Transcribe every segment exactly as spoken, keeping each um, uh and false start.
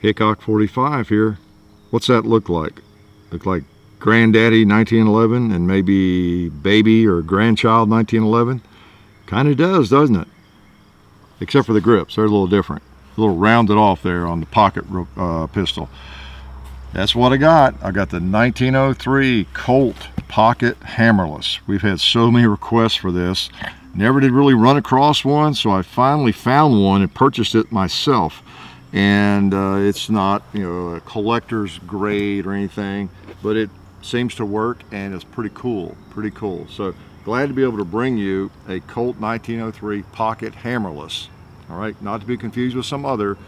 Hickok forty-five here. What's that look like? Look like Granddaddy nineteen eleven and maybe baby or grandchild nineteen eleven? Kind of does, doesn't it? Except for the grips, they're a little different. A little rounded off there on the pocket uh, pistol. That's what I got. I got the nineteen oh three Colt Pocket Hammerless. We've had so many requests for this. Never did really run across one, so I finally found one and purchased it myself. And uh, it's not, you know, a collector's grade or anything, but it seems to work and it's pretty cool, pretty cool. So glad to be able to bring you a Colt nineteen oh three Pocket Hammerless. All right, not to be confused with some other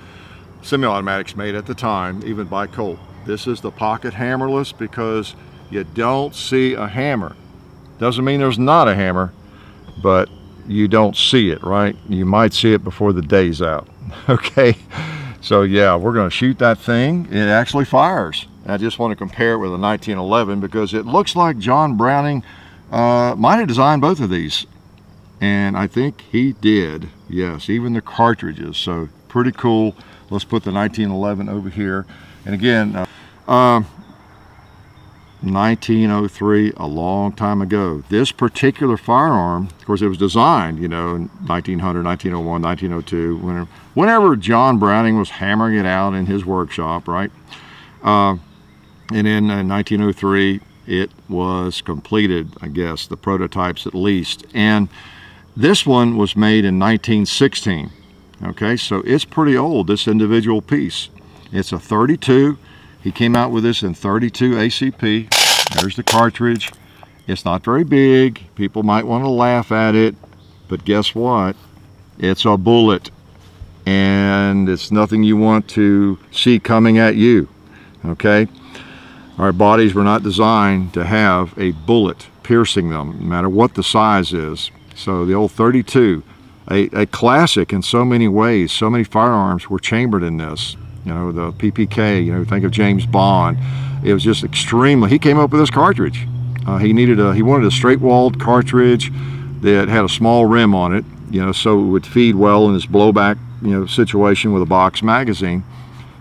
semi-automatics made at the time, even by Colt. This is the Pocket Hammerless because you don't see a hammer. Doesn't mean there's not a hammer, but you don't see it, right? You might see it before the day's out. Okay, so yeah, we're gonna shoot that thing. It actually fires. I just want to compare it with a nineteen eleven because it looks like John Browning uh, might have designed both of these. And I think he did, yes, even the cartridges. So pretty cool. Let's put the nineteen eleven over here. And again, uh, uh, nineteen oh three, a long time ago. This particular firearm, of course, it was designed, you know, in nineteen hundred, nineteen oh one, nineteen oh two, whenever, whenever John Browning was hammering it out in his workshop, right? Uh, and in uh, nineteen oh three, it was completed, I guess, the prototypes at least. And this one was made in nineteen sixteen, okay? So it's pretty old, this individual piece. It's a thirty-two. He came out with this in thirty-two A C P. There's the cartridge. It's not very big. People might want to laugh at it, but guess what? It's a bullet, and it's nothing you want to see coming at you, okay? Our bodies were not designed to have a bullet piercing them, no matter what the size is. So the old thirty-two, a, a classic in so many ways. So many firearms were chambered in this. You know, the P P K, you know, think of James Bond. It was just extremely, he came up with this cartridge. Uh, he needed a, he wanted a straight-walled cartridge that had a small rim on it, you know, so it would feed well in this blowback, you know, situation with a box magazine.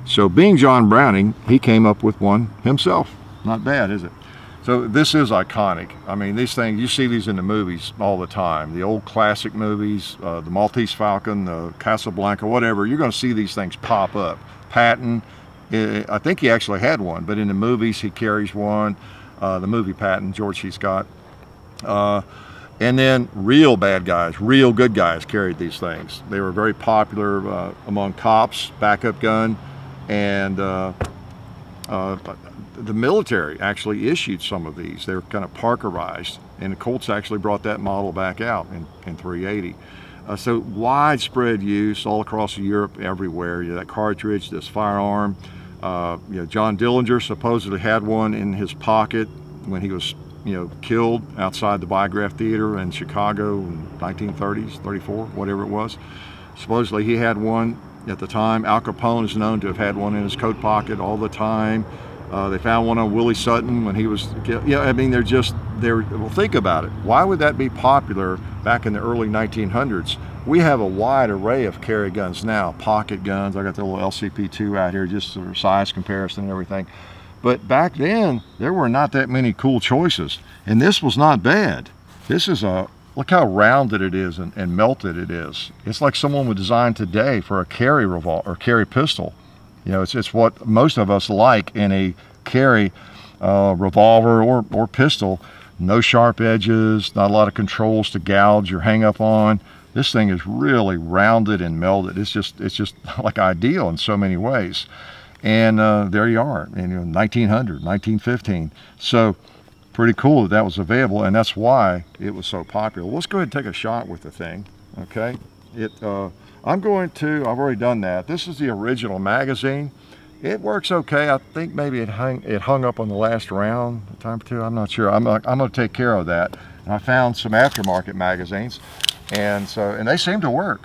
So being John Browning, he came up with one himself. Not bad, is it? So this is iconic. I mean, these things, you see these in the movies all the time. The old classic movies, uh, the Maltese Falcon, the Casablanca, whatever. You're going to see these things pop up. Patton, uh, I think he actually had one, but in the movies he carries one. Uh, the movie Patton, George C. Scott. Uh, and then real bad guys, real good guys carried these things. They were very popular uh, among cops, backup gun, and... Uh, Uh, the military actually issued some of these. They were kind of Parkerized, and the Colts actually brought that model back out in, in three eighty. Uh, so widespread use all across Europe, everywhere. You know, that cartridge, this firearm. Uh, you know, John Dillinger supposedly had one in his pocket when he was, you know, killed outside the Biograph Theater in Chicago in nineteen thirties, thirty-four, whatever it was. Supposedly he had one. At the time, Al Capone is known to have had one in his coat pocket all the time. Uh, they found one on Willie Sutton when he was killed. Yeah, I mean, they're just, they're, well, think about it. Why would that be popular back in the early nineteen hundreds? We have a wide array of carry guns now, pocket guns. I got the little L C P two out here, just for size comparison and everything. But back then, there were not that many cool choices. And this was not bad. This is a, look how rounded it is and, and melted it is. It's like someone would design today for a carry revolver or carry pistol. You know, it's, it's what most of us like in a carry uh, revolver or, or pistol. No sharp edges, not a lot of controls to gouge or hang up on. This thing is really rounded and melted. It's just, it's just like ideal in so many ways. And uh, there you are, in, you know, nineteen hundred, nineteen fifteen. So. Pretty cool that that was available, and that's why it was so popular. Let's go ahead and take a shot with the thing, okay? It, uh, I'm going to, I've already done that. This is the original magazine. It works okay. I think maybe it hung, it hung up on the last round, a time or two, I'm not sure. I'm, I'm gonna take care of that. And I found some aftermarket magazines, and so, and they seem to work.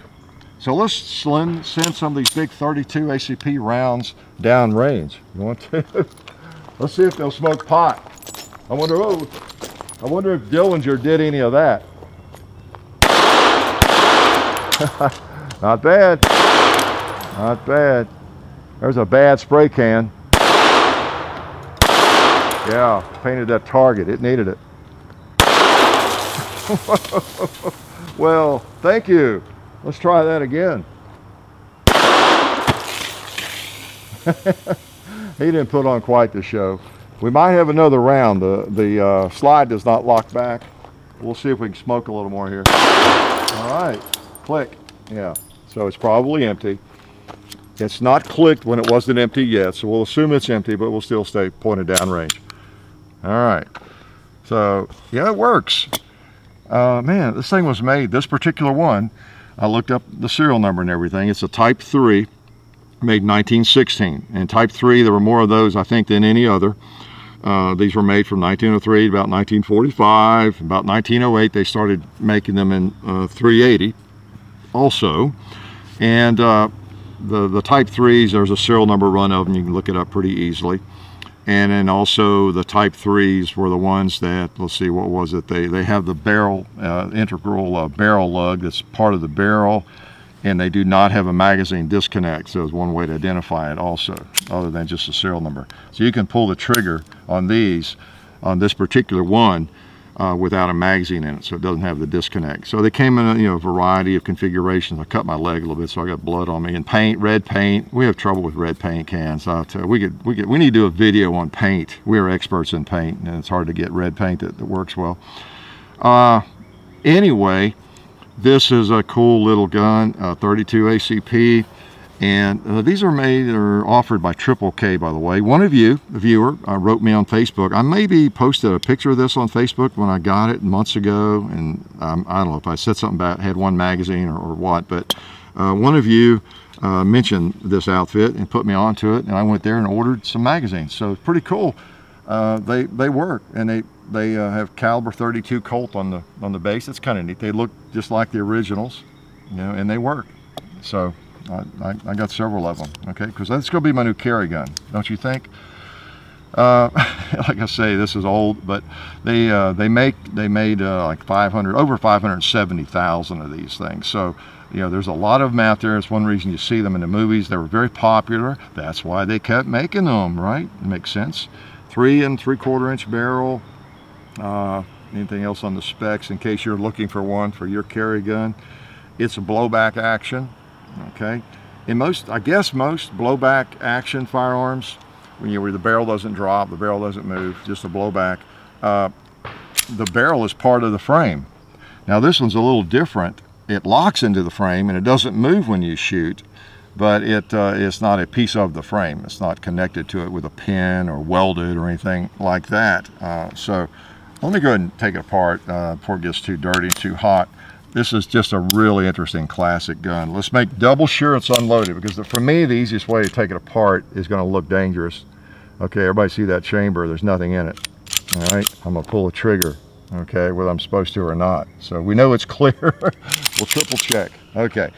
So let's send some of these big thirty-two A C P rounds down range. You want to? Let's see if they'll smoke pot. I wonder, oh, I wonder if Dillinger did any of that. Not bad. Not bad. There's a bad spray can. Yeah, painted that target. It needed it. Well, thank you. Let's try that again. He didn't put on quite the show. We might have another round. The, the uh, slide does not lock back. We'll see if we can smoke a little more here. All right, click. Yeah, so it's probably empty. It's not clicked when it wasn't empty yet, so we'll assume it's empty, but we'll still stay pointed downrange. All right, so yeah, it works. Uh, man, this thing was made, this particular one, I looked up the serial number and everything. It's a Type three, made nineteen sixteen. And Type three, there were more of those, I think, than any other. Uh, these were made from nineteen oh three to about nineteen forty-five. About nineteen oh eight, they started making them in uh, three eighty also. And uh, the, the Type threes, there's a serial number run of them. You can look it up pretty easily. And then also the Type threes were the ones that, let's see, what was it? They, they have the barrel, uh, integral uh, barrel lug that's part of the barrel, and they do not have a magazine disconnect. So it's one way to identify it also, other than just the serial number. So you can pull the trigger on these, on this particular one, uh, without a magazine in it, so it doesn't have the disconnect. So they came in a you know, variety of configurations. I cut my leg a little bit, so I got blood on me. And paint, red paint. We have trouble with red paint cans. I tell you, we could, we could, we need to do a video on paint. We are experts in paint, and it's hard to get red paint that, that works well. Uh, anyway, this is a cool little gun, uh, thirty-two A C P, and uh, these are made or offered by Triple K, by the way. One of you, the viewer, uh, wrote me on Facebook. I maybe posted a picture of this on Facebook when I got it months ago, and um, I don't know if I said something about it, had one magazine or, or what, but uh, one of you uh, mentioned this outfit and put me onto it, and I went there and ordered some magazines. So it's pretty cool. Uh, they they work, and they they uh, have caliber thirty-two Colt on the on the base. It's kind of neat. They look just like the originals, you know, and they work. So. I, I got several of them, okay? Because that's going to be my new carry gun, don't you think? Uh, like I say, this is old, but they uh, they make they made uh, like five hundred over five hundred seventy thousand of these things. So you know, there's a lot of them out there. It's one reason you see them in the movies. They were very popular. That's why they kept making them, right? It makes sense. Three and three quarter inch barrel. Uh, anything else on the specs in case you're looking for one for your carry gun? It's a blowback action. Okay, in most, I guess most blowback action firearms, when you where the barrel doesn't drop, the barrel doesn't move, just a blowback. Uh, the barrel is part of the frame. Now this one's a little different. It locks into the frame and it doesn't move when you shoot, but it uh, it's not a piece of the frame. It's not connected to it with a pin or welded or anything like that. Uh, so let me go ahead and take it apart uh, before it gets too dirty, too hot. This is just a really interesting classic gun. Let's make double sure it's unloaded, because the, for me, the easiest way to take it apart is going to look dangerous. Okay, everybody see that chamber? There's nothing in it. All right, I'm going to pull a trigger, okay, whether I'm supposed to or not. So we know it's clear. We'll triple check. Okay,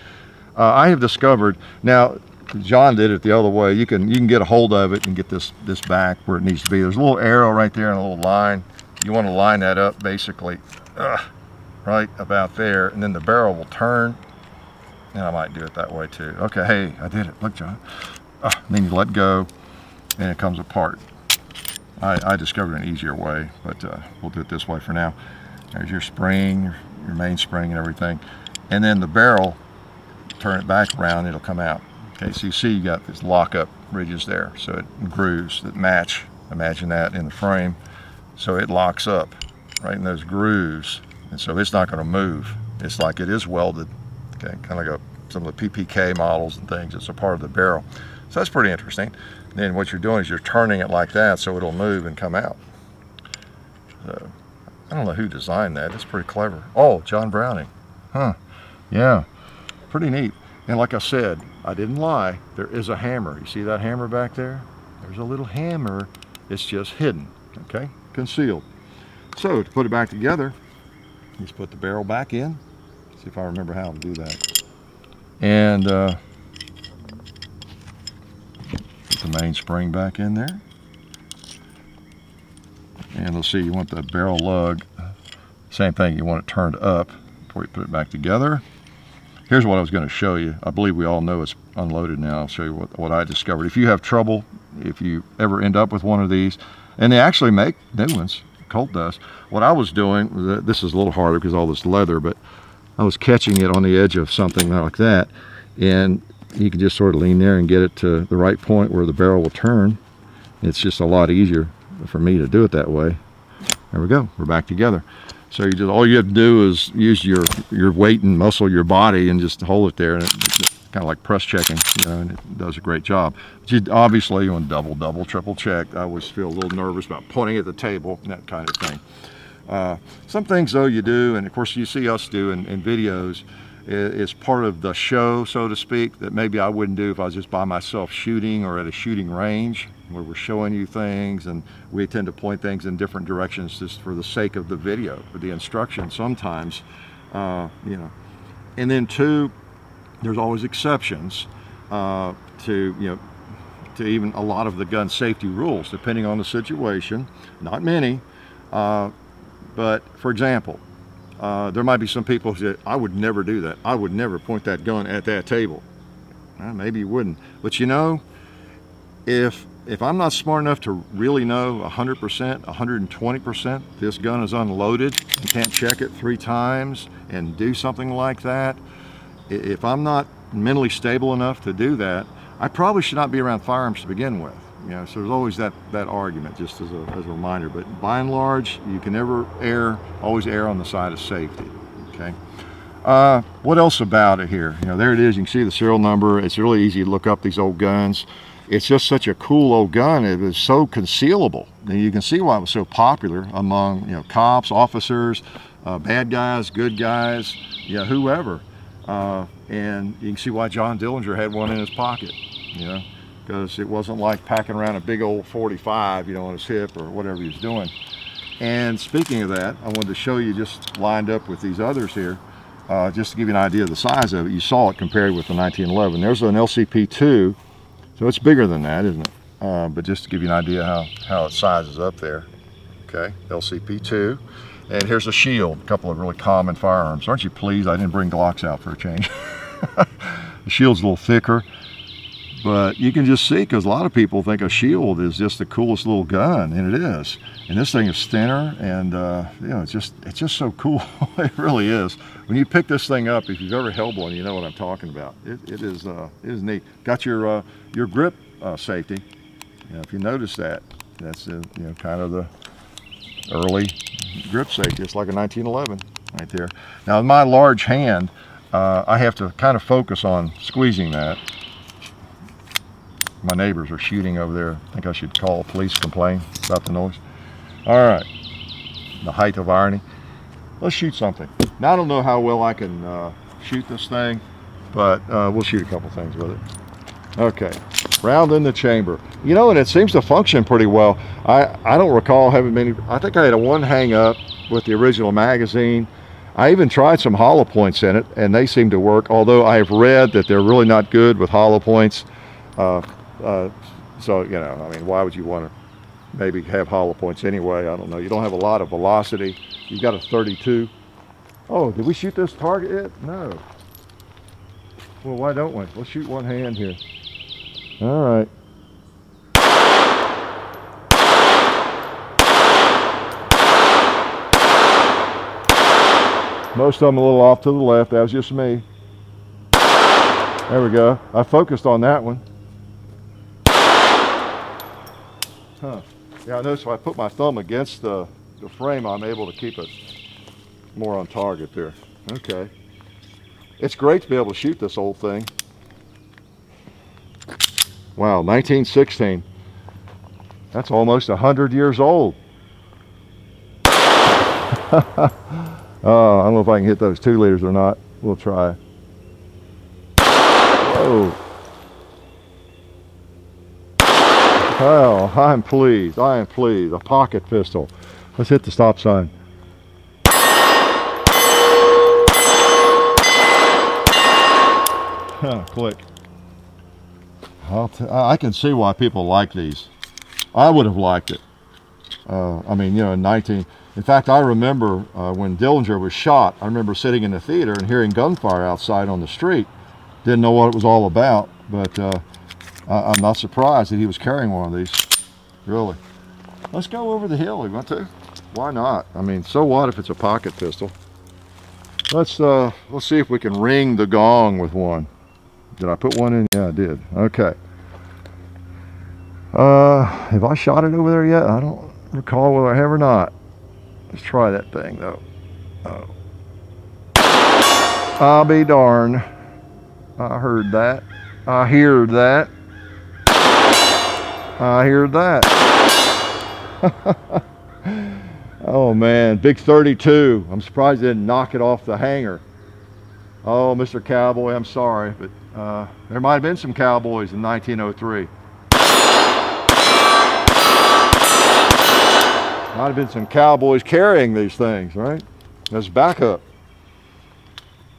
uh, I have discovered, now, John did it the other way. You can, you can get a hold of it and get this, this back where it needs to be. There's a little arrow right there and a little line. You want to line that up, basically. Ugh. Right about there, and then the barrel will turn, and I might do it that way too. Okay, hey, I did it. Look, John. Uh, then you let go, and it comes apart. I, I discovered an easier way, but uh, we'll do it this way for now. There's your spring, your, your main spring and everything, and then the barrel, turn it back around, it'll come out. Okay, so you see you got these lock-up ridges there, so it grooves that match, imagine that in the frame, so it locks up right in those grooves. And so it's not going to move. It's like it is welded, okay, kind of like a, some of the P P K models and things. It's a part of the barrel. So that's pretty interesting. And then what you're doing is you're turning it like that so it'll move and come out. So I don't know who designed that. It's pretty clever. Oh, John Browning. Huh. Yeah. Pretty neat. And like I said, I didn't lie. There is a hammer. You see that hammer back there? There's a little hammer. It's just hidden, okay, concealed. So to put it back together, just put the barrel back in. See if I remember how to do that. And uh, put the main spring back in there. And let's see, you want the barrel lug. Same thing, you want it turned up before you put it back together. Here's what I was going to show you. I believe we all know it's unloaded now. I'll show you what, what I discovered. If you have trouble, if you ever end up with one of these, and they actually make new ones, Colt does. What I was doing, this is a little harder because all this leather, but I was catching it on the edge of something like that, and you can just sort of lean there and get it to the right point where the barrel will turn. It's just a lot easier for me to do it that way. There we go, we're back together. So you just, all you have to do is use your your weight and muscle your body and just hold it there, and it's kind of like press checking, you know, and it does a great job. But you obviously on double double triple check, I always feel a little nervous about pointing at the table and that kind of thing. Uh, some things though you do, and of course you see us do in, in videos, is part of the show, so to speak, that maybe I wouldn't do if I was just by myself shooting or at a shooting range where we're showing you things, and we tend to point things in different directions just for the sake of the video, for the instruction sometimes, uh, you know. And then two, there's always exceptions uh, to, you know, to even a lot of the gun safety rules, depending on the situation. Not many, uh, but for example, Uh, there might be some people who say, I would never do that. I would never point that gun at that table. Well, maybe you wouldn't. But you know, if, if I'm not smart enough to really know one hundred percent, one hundred twenty percent, this gun is unloaded, you can't check it three times and do something like that. If I'm not mentally stable enough to do that, I probably should not be around firearms to begin with. You know, so there's always that, that argument, just as a, as a reminder. But by and large, you can never err, always err on the side of safety, okay? Uh, what else about it here? You know, there it is. You can see the serial number. It's really easy to look up these old guns. It's just such a cool old gun. It was so concealable. And you can see why it was so popular among, you know, cops, officers, uh, bad guys, good guys, yeah, whoever. Uh, and you can see why John Dillinger had one in his pocket, you know? Because it wasn't like packing around a big old forty-five, you know, on his hip or whatever he was doing. And speaking of that, I wanted to show you just lined up with these others here, uh, just to give you an idea of the size of it. You saw it compared with the nineteen eleven. There's an L C P two, so it's bigger than that, isn't it? Uh, but just to give you an idea how, how it sizes up there. Okay, L C P two. And here's a Shield, a couple of really common firearms. Aren't you pleased I didn't bring Glocks out for a change? The Shield's a little thicker. But you can just see, because a lot of people think a Shield is just the coolest little gun, and it is. And this thing is thinner, and uh, you know, it's just it's just so cool. It really is. When you pick this thing up, if you've ever held one, you know what I'm talking about. It, it is uh, it is neat. Got your uh, your grip uh, safety. You know, if you notice that, that's uh, you know, kind of the early grip safety. It's like a nineteen eleven right there. Now, in my large hand, uh, I have to kind of focus on squeezing that. My neighbors are shooting over there. I think I should call police, complain about the noise. All right, the height of irony. Let's shoot something. Now, I don't know how well I can uh, shoot this thing, but uh, we'll shoot a couple things with it. Okay, round in the chamber. You know, and it seems to function pretty well. I, I don't recall having many. I think I had a one hang up with the original magazine. I even tried some hollow points in it, and they seem to work, although I have read that they're really not good with hollow points. Uh, Uh, so, you know, I mean, why would you want to maybe have hollow points anyway? I don't know. You don't have a lot of velocity. You've got a thirty-two. Oh, did we shoot this target yet? No. Well, why don't we? Let's shoot one hand here. All right. Most of them a little off to the left. That was just me. There we go. I focused on that one. Huh. Yeah, I noticed if I put my thumb against the, the frame, I'm able to keep it more on target there. Okay. It's great to be able to shoot this old thing. Wow, nineteen sixteen. That's almost one hundred years old. uh, I don't know if I can hit those two liters or not. We'll try. Whoa. Oh, I am pleased. I am pleased. A pocket pistol. Let's hit the stop sign. Huh, click. I'll t I can see why people like these. I would have liked it. Uh, I mean, you know, in 19, In fact, I remember uh, when Dillinger was shot, I remember sitting in the theater and hearing gunfire outside on the street. Didn't know what it was all about, but uh, I I'm not surprised that he was carrying one of these, really. Let's go over the hill, you want to? Why not? I mean, so what if it's a pocket pistol? Let's, uh, let's see if we can ring the gong with one. Did I put one in? Yeah, I did. Okay. Uh, have I shot it over there yet? I don't recall whether I have or not. Let's try that thing, though. Oh. I'll be darn. I heard that. I heard that. I heard that. Oh, man. Big thirty-two. I'm surprised they didn't knock it off the hanger. Oh, Mister Cowboy, I'm sorry, but uh, there might have been some cowboys in nineteen oh three. Might have been some cowboys carrying these things, right? As backup.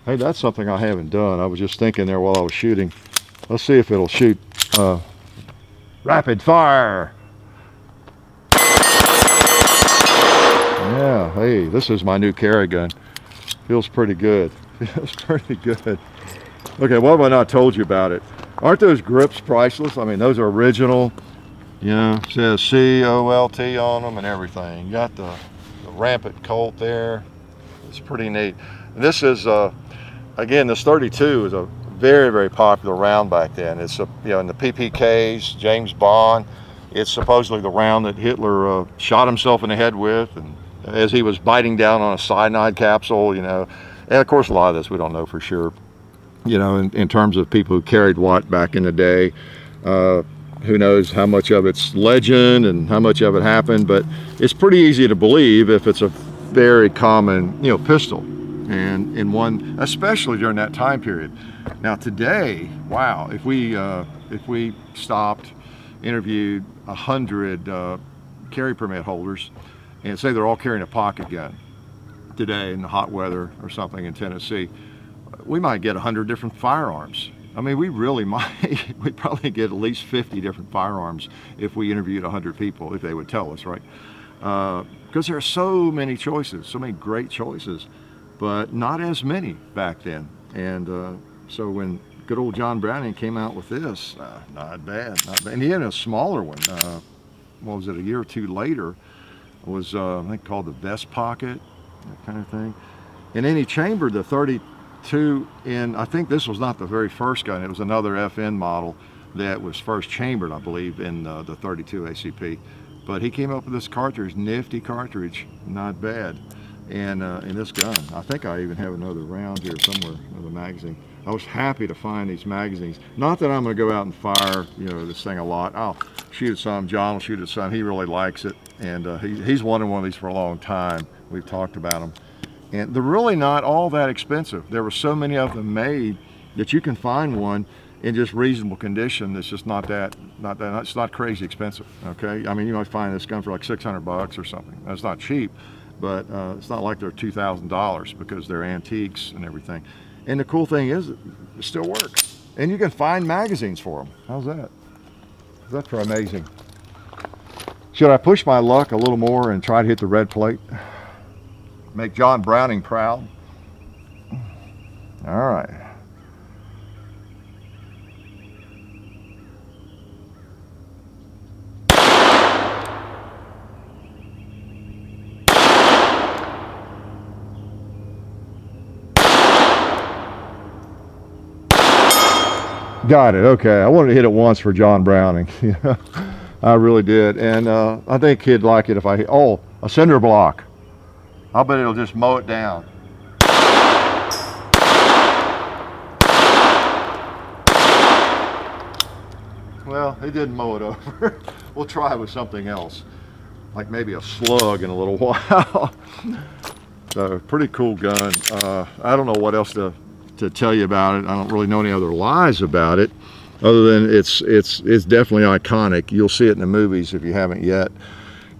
Hey, that's something I haven't done. I was just thinking there while I was shooting. Let's see if it'll shoot uh, rapid fire. Yeah, hey, this is my new carry gun. Feels pretty good. Feels pretty good. Okay, what have I not told you about it? Aren't those grips priceless? I mean, those are original. You know, it says C O L T on them and everything. You got the, the rampant Colt there. It's pretty neat. And this is, uh, again, this thirty-two is a very, very popular round back then. It's, a, you know, in the P P Ks, James Bond. It's supposedly the round that Hitler uh, shot himself in the head with, and as he was biting down on a cyanide capsule, you know. And, of course, a lot of this we don't know for sure, you know, in, in terms of people who carried what back in the day. Uh, Who knows how much of it's legend and how much of it happened, but it's pretty easy to believe if it's a very common, you know, pistol, and in one, especially during that time period. Now today, wow, if we uh, if we stopped, interviewed a hundred uh, carry permit holders, and say they're all carrying a pocket gun today in the hot weather or something in Tennessee, we might get a hundred different firearms. I mean, we really might, we'd probably get at least fifty different firearms if we interviewed a hundred people, if they would tell us, right? Uh, because there are so many choices, so many great choices, but not as many back then. And uh, so when good old John Browning came out with this, uh, not bad, not bad. And he had a smaller one, uh, what was it, a year or two later, was uh, I think called the Vest Pocket, that kind of thing. And then he chambered the thirty-two in, I think this was not the very first gun, it was another F N model that was first chambered, I believe, in uh, the thirty-two A C P. But he came up with this cartridge, nifty cartridge, not bad, and uh, in this gun. I think I even have another round here somewhere, another magazine. I was happy to find these magazines. Not that I'm going to go out and fire, you know, this thing a lot. I'll shoot some, John will shoot at some, he really likes it, and uh, he, he's wanted one of these for a long time. We've talked about them. And they're really not all that expensive. There were so many of them made that you can find one in just reasonable condition that's just not that, not that, it's not crazy expensive, okay? I mean, you might find this gun for like six hundred bucks or something. That's not cheap, but uh, it's not like they're two thousand dollars because they're antiques and everything. And the cool thing is, it still works. And you can find magazines for them. How's that? That's pretty amazing. Should I push my luck a little more and try to hit the red plate? Make John Browning proud. All right. Got it. Okay. I wanted to hit it once for John Browning. I really did. And uh, I think he'd like it if I hit. Oh, a cinder block. I'll bet it'll just mow it down. Well, it didn't mow it over. We'll try with something else, like maybe a slug in a little while. So, pretty cool gun. Uh, I don't know what else to, to tell you about it. I don't really know any other lies about it, other than it's, it's, it's definitely iconic. You'll see it in the movies if you haven't yet.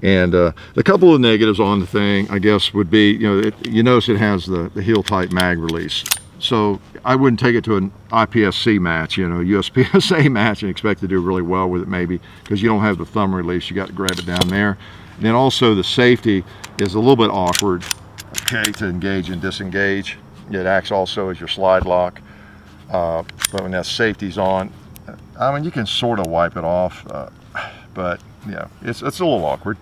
And uh, the couple of negatives on the thing, I guess, would be, you know, it, you notice it has the, the heel-tight mag release. So I wouldn't take it to an I P S C match, you know, U S P S A match, and expect to do really well with it, maybe, because you don't have the thumb release. You got to grab it down there. And then also the safety is a little bit awkward, okay, to engage and disengage. It acts also as your slide lock. Uh, but when that safety's on, I mean, you can sort of wipe it off, uh, but you know, it's, it's a little awkward,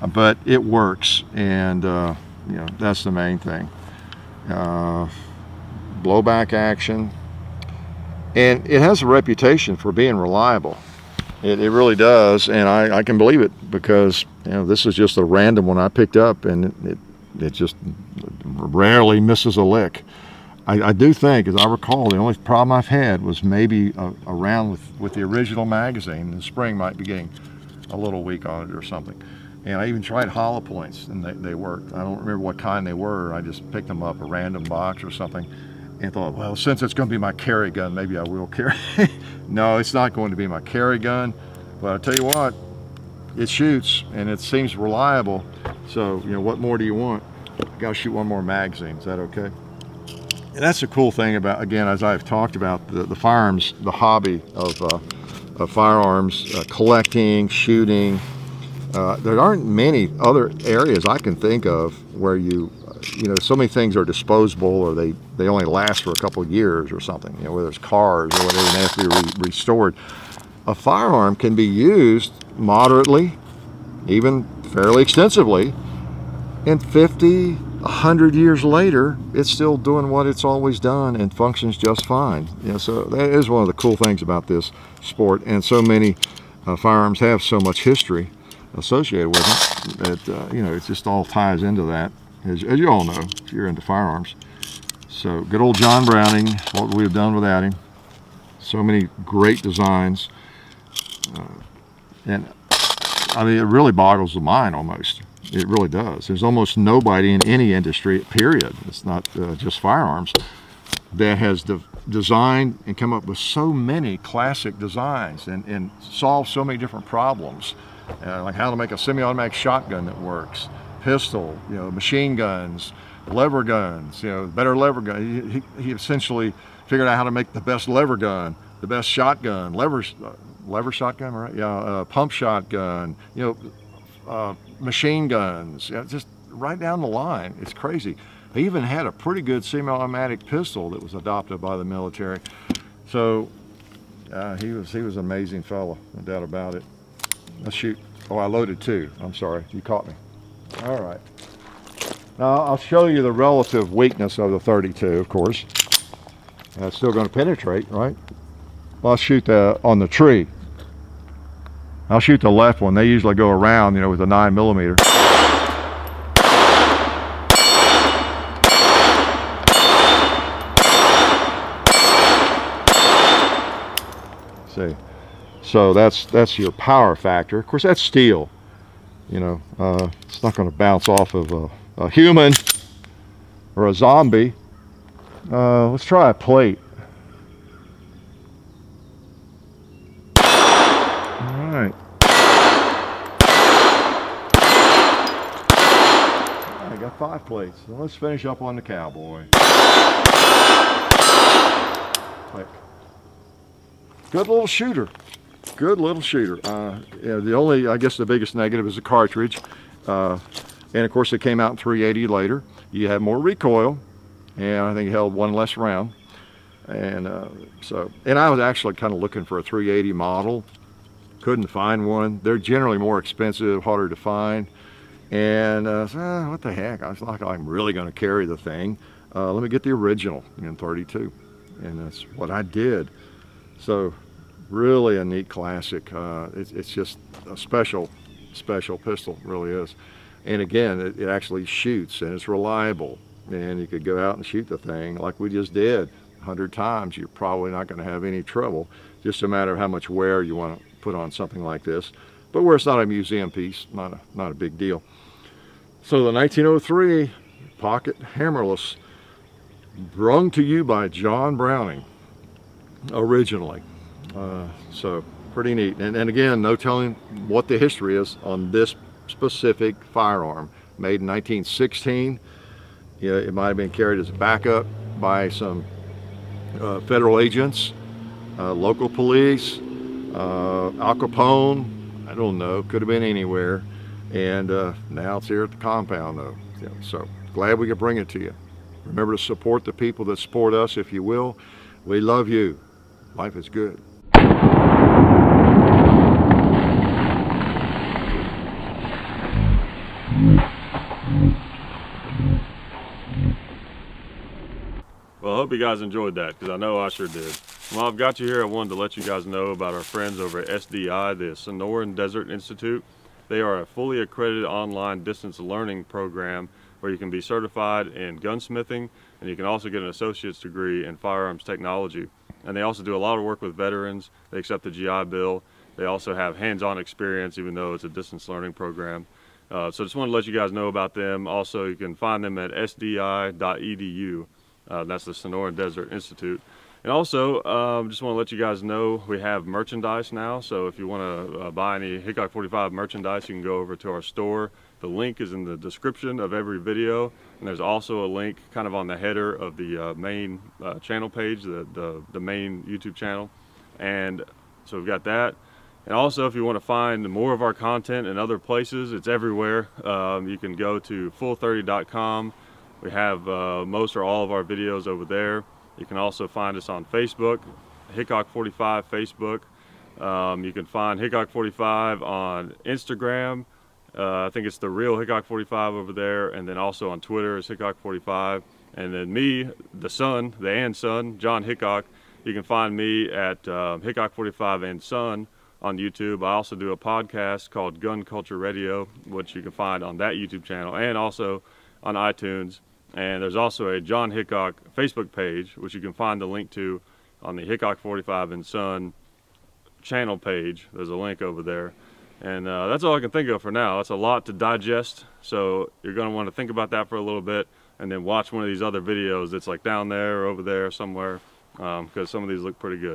uh, but it works. And uh, you know, that's the main thing. Uh, blowback action, and it has a reputation for being reliable. It, it really does, and I, I can believe it, because you know, this is just a random one I picked up, and it, it, it just rarely misses a lick. I, I do think, as I recall, the only problem I've had was maybe a, a round with, with the original magazine. The spring might be getting a little weak on it or something. And I even tried hollow points, and they, they worked. I don't remember what kind they were. I just picked them up, a random box or something, and thought, well, since it's going to be my carry gun, maybe I will carry. No, it's not going to be my carry gun, but I'll tell you what, it shoots, and it seems reliable. So, you know, what more do you want? I've got to shoot one more magazine. Is that okay? And that's the cool thing about, again, as I've talked about, the, the firearms, the hobby of, uh, of firearms, uh, collecting, shooting. Uh, there aren't many other areas I can think of where you, you know, so many things are disposable, or they, they only last for a couple of years or something, you know, whether it's cars or whatever, and they have to be re restored. A firearm can be used moderately, even fairly extensively, and fifty, a hundred years later, it's still doing what it's always done and functions just fine. You know, so that is one of the cool things about this sport, and so many uh, firearms have so much history associated with it that uh, you know, it just all ties into that, as, as you all know if you're into firearms. So good old John Browning, what would we have done without him? So many great designs, uh, and I mean, it really boggles the mind almost. It really does. There's almost nobody in any industry, period, it's not uh, just firearms, that has de designed and come up with so many classic designs, and, and solved so many different problems. Uh, like how to make a semi-automatic shotgun that works, pistol, you know, machine guns, lever guns, you know, better lever gun. He, he, he essentially figured out how to make the best lever gun, the best shotgun, lever, uh, lever shotgun, right? Yeah, uh, pump shotgun, you know, uh, machine guns, you know, just right down the line. It's crazy. He even had a pretty good semi-automatic pistol that was adopted by the military. So uh, he was he was an amazing fellow, no doubt about it. Let's shoot. Oh, I loaded two. I'm sorry. You caught me. All right. Now, I'll show you the relative weakness of the thirty-two, of course. And it's still going to penetrate, right? Well, I'll shoot the, on the tree. I'll shoot the left one. They usually go around, you know, with a nine millimeter. See? So that's that's your power factor. Of course, that's steel. You know, uh, it's not going to bounce off of a, a human or a zombie. Uh, let's try a plate. All right. All right, I got five plates. So let's finish up on the cowboy. Click. Good little shooter. Good little shooter. Uh, you know, the only, I guess the biggest negative is the cartridge. Uh, and of course it came out in three eighty later. You had more recoil, and I think it held one less round. And uh, so, and I was actually kind of looking for a three eighty model. Couldn't find one. They're generally more expensive, harder to find. And uh, so, ah, what the heck, I was like, I'm really gonna carry the thing. Uh, let me get the original in thirty-two. And that's what I did. So, really a neat classic. Uh, it's, it's just a special, special pistol, really is. And again, it, it actually shoots, and it's reliable. And you could go out and shoot the thing like we just did a hundred times. You're probably not going to have any trouble. Just a matter of how much wear you want to put on something like this. But where it's not a museum piece, not a, not a big deal. So the nineteen oh three pocket hammerless, brung to you by John Browning originally. Uh, so pretty neat, and, and again, no telling what the history is on this specific firearm. Made in nineteen sixteen, yeah, it might have been carried as a backup, by some uh, federal agents, uh, local police, uh, Al Capone, I don't know, could have been anywhere. And uh, now it's here at the compound though. So glad we could bring it to you. Remember to support the people that support us, if you will. We love you. Life is good. Well, I hope you guys enjoyed that, because I know I sure did. While I've got you here, I wanted to let you guys know about our friends over at S D I, the Sonoran Desert Institute. They are a fully accredited online distance learning program where you can be certified in gunsmithing, and you can also get an associate's degree in firearms technology. And they also do a lot of work with veterans. They accept the G I Bill. They also have hands-on experience, even though it's a distance learning program. Uh, so just want to let you guys know about them. Also, you can find them at S D I dot E D U. Uh, that's the Sonoran Desert Institute. And also, um, just want to let you guys know we have merchandise now. So if you want to uh, buy any Hickok forty-five merchandise, you can go over to our store. The link is in the description of every video, and there's also a link kind of on the header of the uh, main uh, channel page, the, the, the main YouTube channel. And so we've got that. And also, if you want to find more of our content in other places, it's everywhere. Um, you can go to full thirty dot com. We have uh, most or all of our videos over there. You can also find us on Facebook, Hickok forty-five Facebook. Um, you can find Hickok forty-five on Instagram. Uh, I think it's the real Hickok forty-five over there, and then also on Twitter is Hickok forty-five. And then me, the son, the and son, John Hickok. You can find me at uh, Hickok forty-five and Son on YouTube. I also do a podcast called Gun Culture Radio, which you can find on that YouTube channel and also on iTunes. And there's also a John Hickok Facebook page, which you can find the link to on the Hickok forty-five and Son channel page. There's a link over there. And uh, that's all I can think of for now. That's a lot to digest, so you're going to want to think about that for a little bit, and then watch one of these other videos that's like down there or over there somewhere, because um, some of these look pretty good.